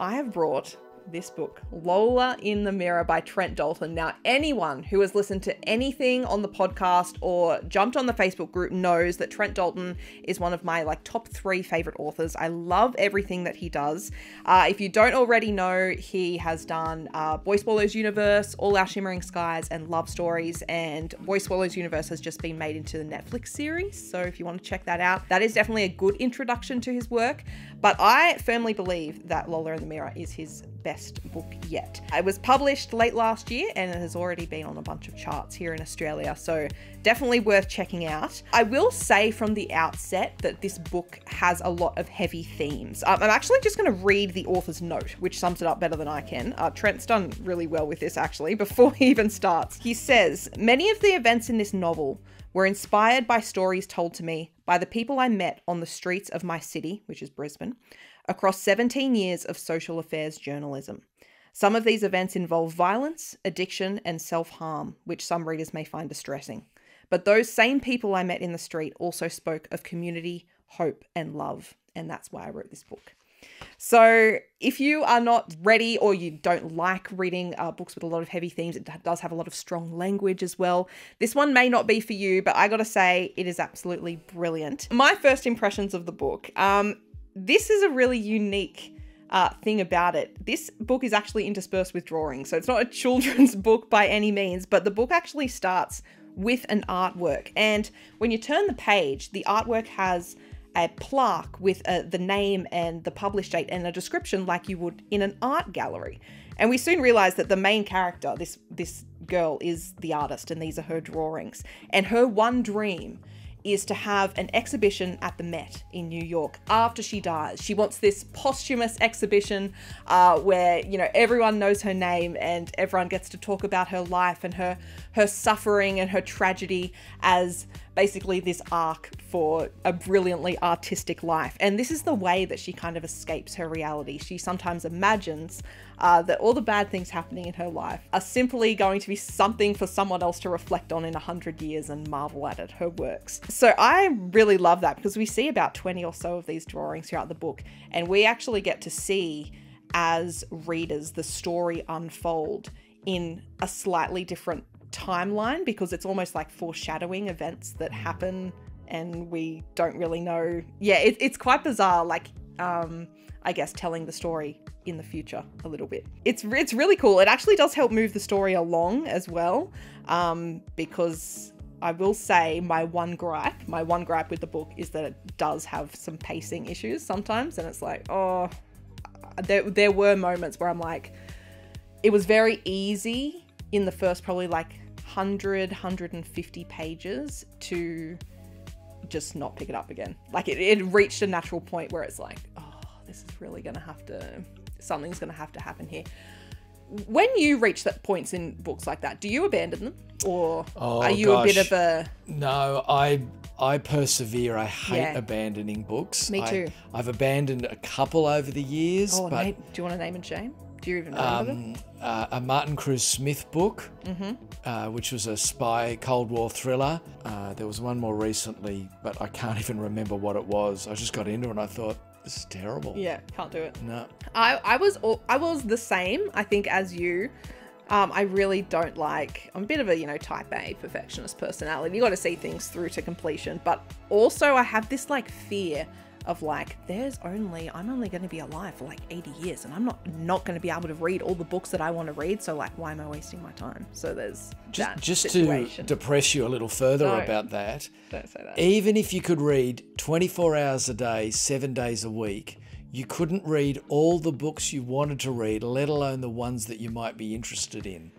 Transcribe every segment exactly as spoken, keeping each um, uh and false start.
I have brought this book, Lola in the Mirror by Trent Dalton. Now, anyone who has listened to anything on the podcast or jumped on the Facebook group knows that Trent Dalton is one of my like top three favorite authors. I love everything that he does. Uh, if you don't already know, he has done uh, Boy Swallows Universe, All Our Shimmering Skies, and Love Stories. And Boy Swallows Universe has just been made into the Netflix series. So if you want to check that out, that is definitely a good introduction to his work. But I firmly believe that Lola in the Mirror is his best book yet. It was published late last year and it has already been on a bunch of charts here in Australia, so definitely worth checking out. I will say from the outset that this book has a lot of heavy themes. Um, I'm actually just going to read the author's note, which sums it up better than I can. Uh, Trent's done really well with this actually, before he even starts. He says, "Many of the events in this novel were inspired by stories told to me by the people I met on the streets of my city," which is Brisbane, "across seventeen years of social affairs journalism. Some of these events involve violence, addiction, and self-harm, which some readers may find distressing. But those same people I met in the street also spoke of community, hope, and love. And that's why I wrote this book." So if you are not ready or you don't like reading uh, books with a lot of heavy themes, it does have a lot of strong language as well. This one may not be for you, but I gotta say it is absolutely brilliant. My first impressions of the book. Um, this is a really unique uh, thing about it. This book is actually interspersed with drawings. So it's not a children's book by any means, but the book actually starts with an artwork. And when you turn the page, the artwork has a plaque with uh, the name and the published date and a description like you would in an art gallery. And we soon realize that the main character, this, this girl, is the artist and these are her drawings. And her one dream is to have an exhibition at the Met in New York after she dies. She wants this posthumous exhibition uh, where, you know, everyone knows her name and everyone gets to talk about her life and her, her suffering and her tragedy as basically this arc for a brilliantly artistic life. And this is the way that she kind of escapes her reality. She sometimes imagines uh, that all the bad things happening in her life are simply going to be something for someone else to reflect on in a hundred years and marvel at it, her works. So I really love that because we see about twenty or so of these drawings throughout the book, and we actually get to see as readers the story unfold in a slightly different timeline, because it's almost like foreshadowing events that happen and we don't really know. Yeah, it, it's quite bizarre, like um I guess telling the story in the future a little bit. It's it's really cool. It actually does help move the story along as well, um because I will say my one gripe, my one gripe with the book is that it does have some pacing issues sometimes, and it's like, oh, there, there were moments where I'm like, it was very easy in the first probably like one hundred, one hundred fifty pages to just not pick it up again. Like it, it reached a natural point where it's like, oh, this is really gonna have to, something's gonna have to happen here. When you reach that points in books like that, do you abandon them, or oh, are you gosh. a bit of a... No, I I persevere. I hate yeah. abandoning books. Me too. I, I've abandoned a couple over the years. Oh, but... name, do you want to name and shame? Do you even remember um, them? Uh, a Martin Cruz Smith book, mm-hmm. uh, which was a spy Cold War thriller. Uh, there was one more recently, but I can't even remember what it was. I just got into it and I thought, this is terrible. Yeah, can't do it. No. I, I, was, all, I was the same, I think, as you. Um, I really don't like, I'm a bit of a, you know, type A perfectionist personality. You got to see things through to completion. But also I have this like fear of like, there's only, I'm only going to be alive for like eighty years and I'm not not going to be able to read all the books that I want to read. So like, why am I wasting my time? So there's just, that just situation. To depress you a little further no, about that. Don't say that. Even if you could read twenty-four hours a day, seven days a week, you couldn't read all the books you wanted to read, let alone the ones that you might be interested in.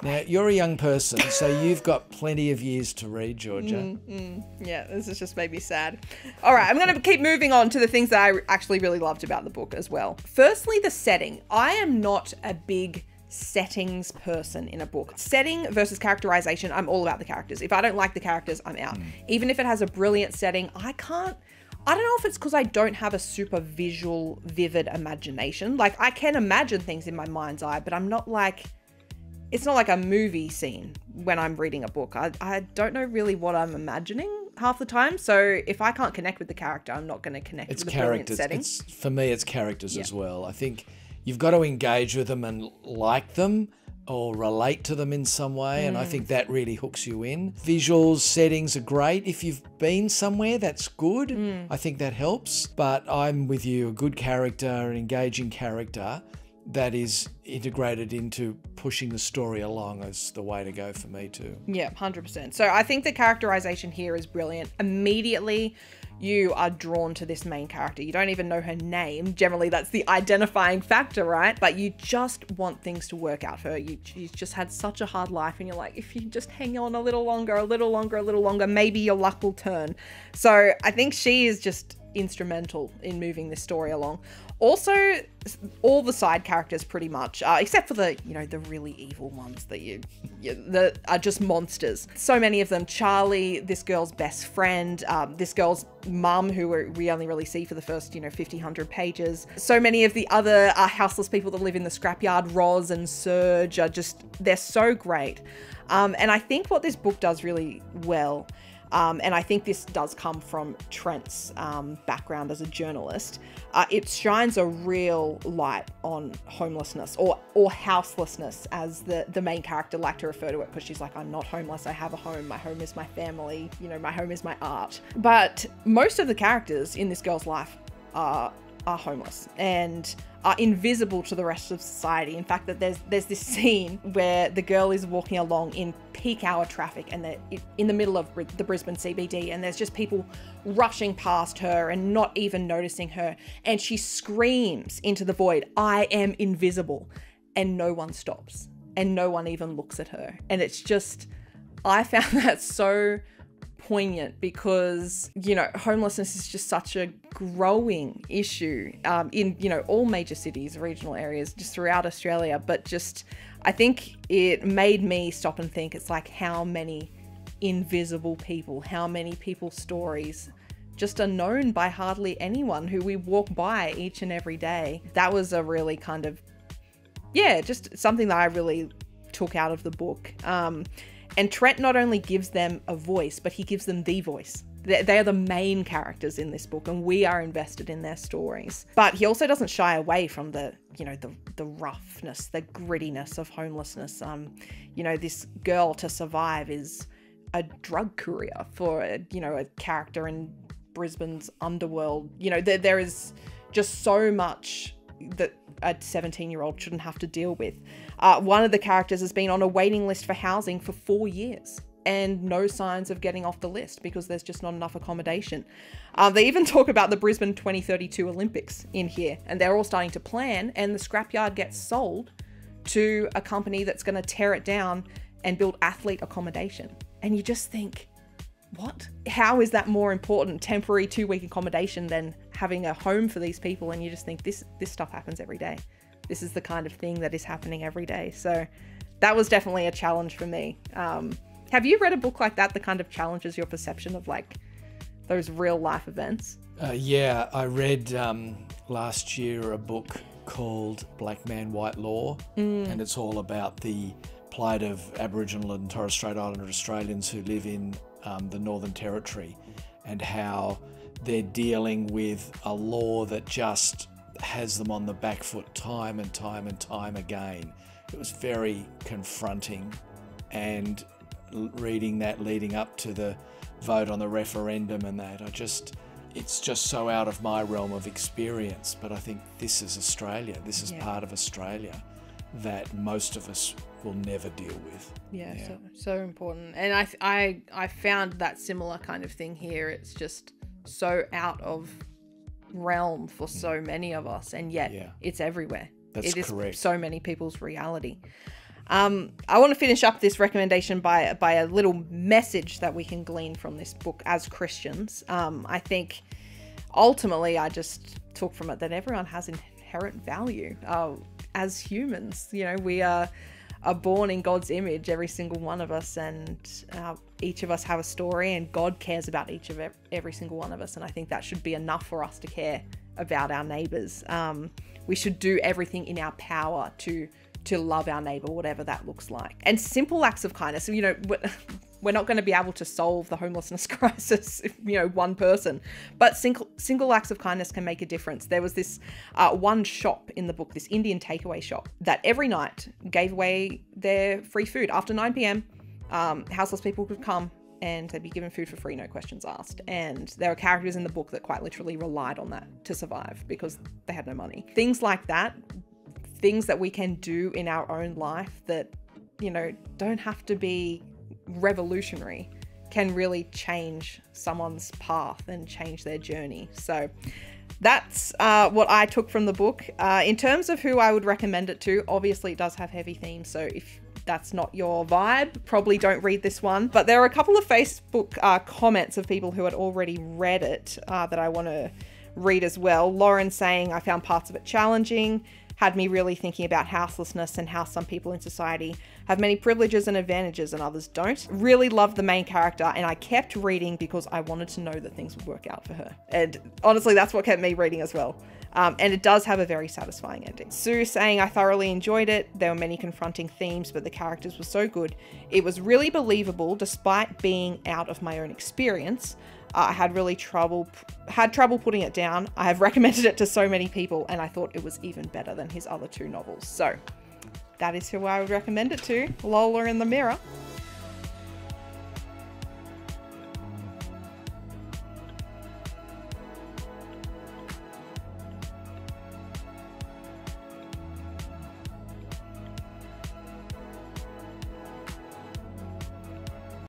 Now, you're a young person, so you've got plenty of years to read, Georgia. Mm, mm, yeah, this has just made me sad. All right, I'm going to keep moving on to the things that I actually really loved about the book as well. Firstly, the setting. I am not a big settings person in a book. Setting versus characterization, I'm all about the characters. If I don't like the characters, I'm out. Mm. Even if it has a brilliant setting, I can't... I don't know if it's because I don't have a super visual, vivid imagination. Like, I can imagine things in my mind's eye, but I'm not like... It's not like a movie scene when I'm reading a book. I, I don't know really what I'm imagining. half the time. So if I can't connect with the character, I'm not going to connect it's with the brilliant setting. It's, for me, it's characters yeah. as well. I think you've got to engage with them and like them or relate to them in some way. Mm. And I think that really hooks you in. Visuals, settings are great. If you've been somewhere, that's good. Mm. I think that helps. But I'm with you, a good character, an engaging character that is integrated into pushing the story along is the way to go for me too. Yeah, one hundred percent. So I think the characterization here is brilliant. Immediately, you are drawn to this main character. You don't even know her name. Generally, that's the identifying factor, right? But you just want things to work out for her. You, she's just had such a hard life and you're like, if you just hang on a little longer, a little longer, a little longer, maybe your luck will turn. So I think she is just instrumental in moving this story along. Also, all the side characters pretty much, uh, except for the, you know, the really evil ones that you, you that are just monsters. So many of them. Charlie, this girl's best friend, um, this girl's mum, who we only really see for the first, you know, fifty, one hundred pages. So many of the other uh, houseless people that live in the scrapyard, Roz and Serge, are just, they're so great. Um, and I think what this book does really well, Um, and I think this does come from Trent's um, background as a journalist, Uh, it shines a real light on homelessness or or houselessness, as the, the main character like to refer to it, because she's like, I'm not homeless, I have a home, my home is my family, you know, my home is my art. But most of the characters in this girl's life are are homeless and are invisible to the rest of society. In fact, that there's there's this scene where the girl is walking along in peak hour traffic and they're in the middle of the Brisbane C B D, and there's just people rushing past her and not even noticing her, and she screams into the void, "I am invisible," and no one stops and no one even looks at her. And it's just, I found that so poignant, because, you know, homelessness is just such a growing issue um, in, you know, all major cities, regional areas, just throughout Australia. But just, I think it made me stop and think, it's like, how many invisible people, how many people's stories just are known by hardly anyone, who we walk by each and every day. That was a really kind of, yeah, just something that I really took out of the book. Um, And Trent not only gives them a voice, but he gives them the voice. They are the main characters in this book, and we are invested in their stories. But he also doesn't shy away from the, you know, the, the roughness, the grittiness of homelessness. Um, you know, this girl, to survive, is a drug courier for, a, you know, a character in Brisbane's underworld. You know, there, there is just so much that a seventeen year old shouldn't have to deal with. Uh, one of the characters has been on a waiting list for housing for four years and no signs of getting off the list because there's just not enough accommodation. Uh, they even talk about the Brisbane twenty thirty-two Olympics in here, and they're all starting to plan, and the scrapyard gets sold to a company that's going to tear it down and build athlete accommodation. And you just think, what? How is that more important, temporary two week accommodation, than having a home for these people? And you just think, this this stuff happens every day. This is the kind of thing that is happening every day. So that was definitely a challenge for me. Um, have you read a book like that that kind of challenges your perception of like those real life events? Uh, yeah, I read um, last year a book called Black Man White Law, mm. and it's all about the plight of Aboriginal and Torres Strait Islander Australians who live in Um, the Northern Territory, and how they're dealing with a law that just has them on the back foot time and time and time again. It was very confronting, and reading that leading up to the vote on the referendum and that, I just, it's just so out of my realm of experience. But I think this is Australia, this is yeah. part of Australia that most of us will never deal with. Yeah, yeah. So, so important. And I, I I found that similar kind of thing here. It's just so out of realm for so many of us, and yet yeah. it's everywhere. That's it correct. It is so many people's reality. Um, I want to finish up this recommendation by, by a little message that we can glean from this book as Christians. Um, I think ultimately I just took from it that everyone has inherent value. Uh, as humans, you know, we are... are born in God's image, every single one of us, and uh, each of us have a story, and God cares about each of every single one of us. And I think that should be enough for us to care about our neighbors. Um, we should do everything in our power to to love our neighbor, whatever that looks like. And simple acts of kindness, you know, We're not going to be able to solve the homelessness crisis, if, you know, one person. But single, single acts of kindness can make a difference. There was this uh, one shop in the book, this Indian takeaway shop, that every night gave away their free food. After nine p m, um, houseless people could come and they'd be given food for free, no questions asked. And there are characters in the book that quite literally relied on that to survive because they had no money. Things like that, things that we can do in our own life that, you know, don't have to be revolutionary, can really change someone's path and change their journey. So that's uh, what I took from the book. Uh, in terms of who I would recommend it to, obviously it does have heavy themes. So if that's not your vibe, probably don't read this one. But there are a couple of Facebook uh, comments of people who had already read it uh, that I want to read as well. Lauren saying, I found parts of it challenging. Had me really thinking about houselessness and how some people in society have many privileges and advantages and others don't. Really loved the main character and I kept reading because I wanted to know that things would work out for her. And honestly, that's what kept me reading as well. Um, and it does have a very satisfying ending. Sue saying, I thoroughly enjoyed it. There were many confronting themes, but the characters were so good. It was really believable despite being out of my own experience. I uh, had really trouble, had trouble putting it down. I have recommended it to so many people and I thought it was even better than his other two novels. So that is who I would recommend it to, Lola in the Mirror.